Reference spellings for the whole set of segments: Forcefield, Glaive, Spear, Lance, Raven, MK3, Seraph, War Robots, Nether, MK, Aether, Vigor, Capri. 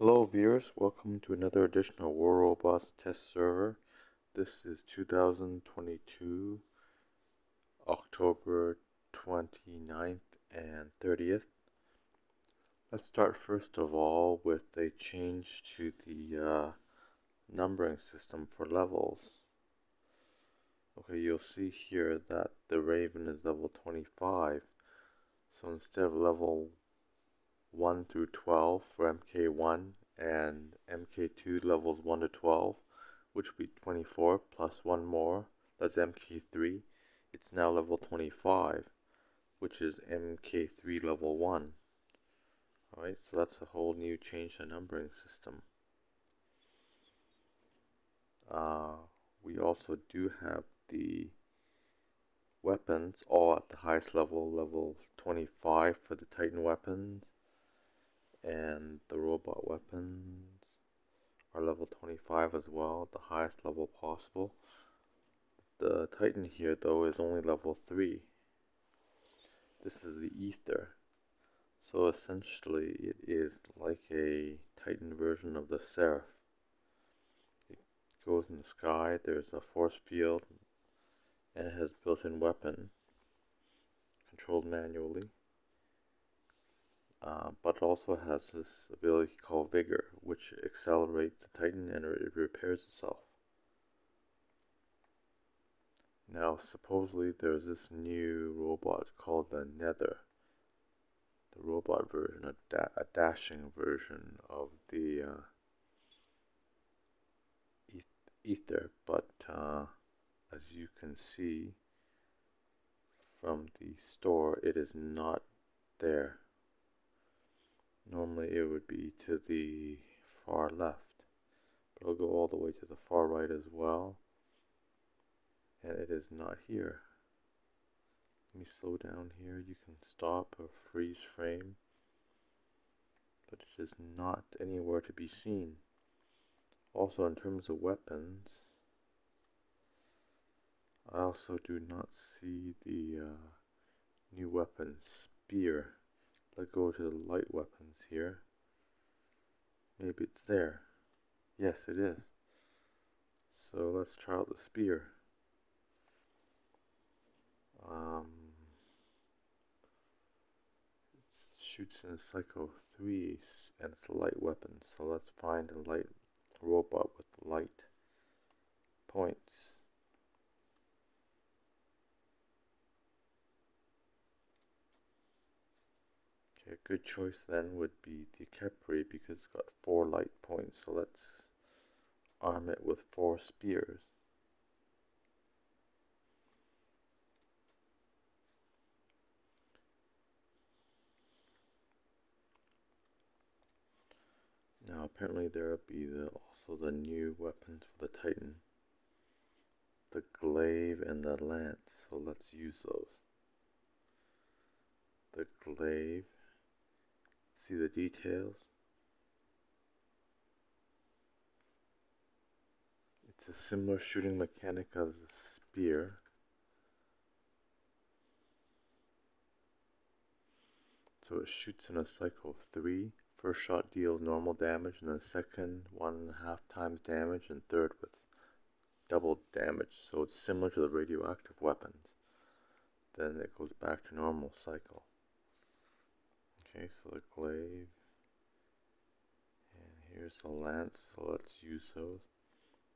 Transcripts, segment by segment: Hello viewers, welcome to another edition of War Robots test server. This is 2022, October 29th and 30th. Let's start first of all with a change to the numbering system for levels. Okay, you'll see here that the Raven is level 25, so instead of level 1 through 12 for MK1 and MK2 levels 1 to 12, which would be 24 plus one more, that's MK3. It's now level 25, which is MK3 level 1. Alright, so that's a whole new change to numbering system. We also do have the weapons all at the highest level, level 25 for the Titan weapons. And the robot weapons are level 25 as well, the highest level possible. The Titan here though is only level 3. This is the Aether. So essentially it is like a Titan version of the Seraph. It goes in the sky, there's a force field, and it has built-in weapon controlled manually. But also has this ability called Vigor, which accelerates the Titan and it repairs itself. Now supposedly there's this new robot called the Nether, the robot version, a dashing version of the Aether, but as you can see from the store, it is not there. Normally it would be to the far left, but it'll go all the way to the far right as well, and it is not here. Let me slow down here. You can stop or freeze frame, but it is not anywhere to be seen. Also, in terms of weapons, I also do not see the new weapon Spear. Let's go to the light weapons here. Maybe it's there. Yes, it is. So let's try out the Spear. It shoots in Psycho 3 and it's a light weapon. So let's find a light robot with light points. A good choice then would be the Capri because it's got 4 light points, so let's arm it with 4 spears. Now apparently there will be also the new weapons for the Titan, the Glaive and the Lance, so let's use those. The Glaive. See the details. It's a similar shooting mechanic as the Spear. So it shoots in a cycle of 3. First shot deals normal damage, and then second 1.5 times damage, and third with double damage. So it's similar to the radioactive weapons. Then it goes back to normal cycle. Okay, so the Glaive, and here's the Lance, so let's use those.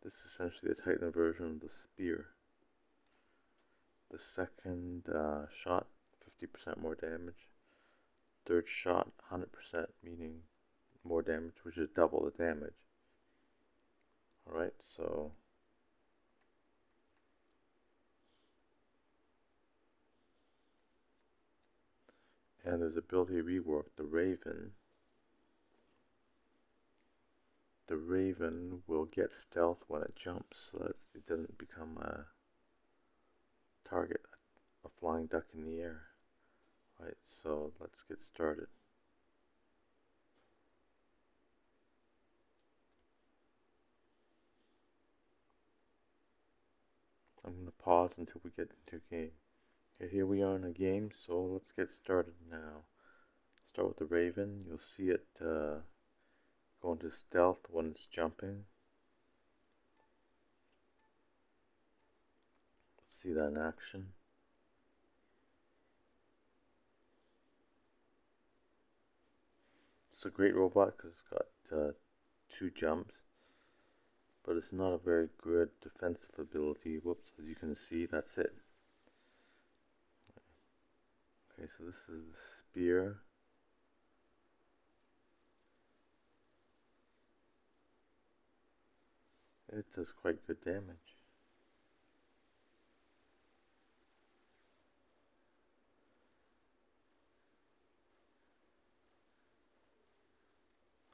This is essentially the Titan version of the Spear. The second shot, 50% more damage. Third shot, 100%, meaning more damage, which is double the damage. Alright, so and there's ability to rework the Raven. The Raven will get stealth when it jumps so that it doesn't become a target, a flying duck in the air. Right, so let's get started. I'm going to pause until we get into a game. Okay, here we are in a game, so let's get started now. Start with the Raven. You'll see it Go into stealth when it's jumping. Let's see that in action. It's a great robot because it's got two jumps, but it's not a very good defensive ability. Whoops, as you can see, that's it. Okay, so this is the spear. It does quite good damage.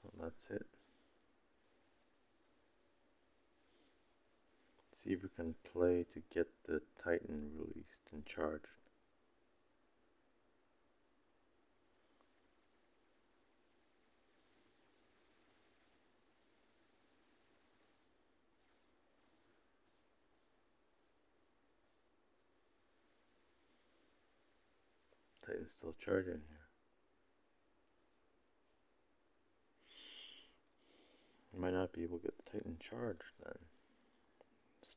Well, that's it. See if we can play to get the Titan released and charged. Titan's still charging here. We might not be able to get the Titan charged then.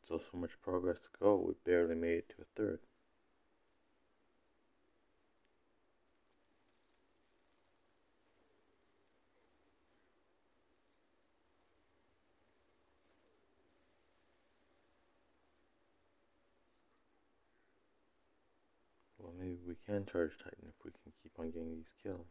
Still so much progress to go, we barely made it to a third. Well, maybe we can charge Titan if we can keep on getting these kills.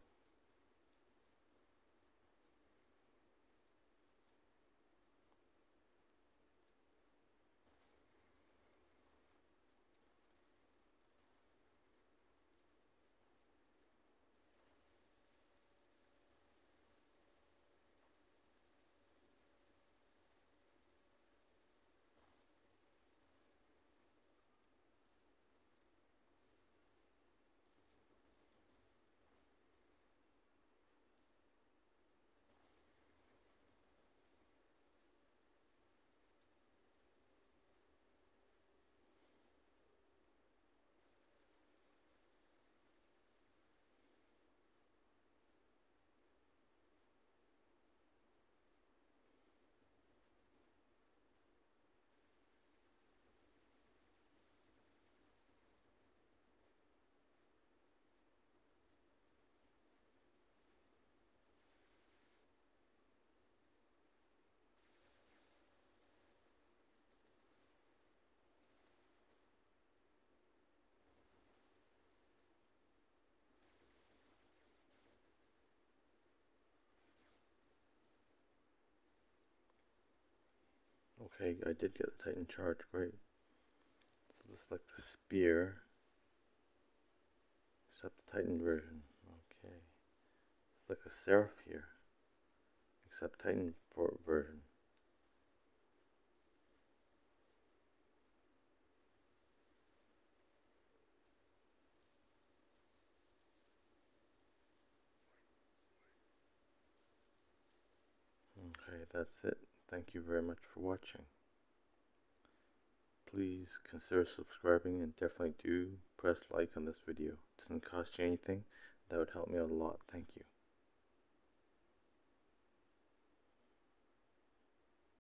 Okay, I did get the Titan charge, great. So this is like the spear, except the Titan version. Okay, it's like a Seraph here, except Titan version. Okay, that's it. Thank you very much for watching. Please consider subscribing and definitely do press like on this video. It doesn't cost you anything. That would help me out a lot. Thank you.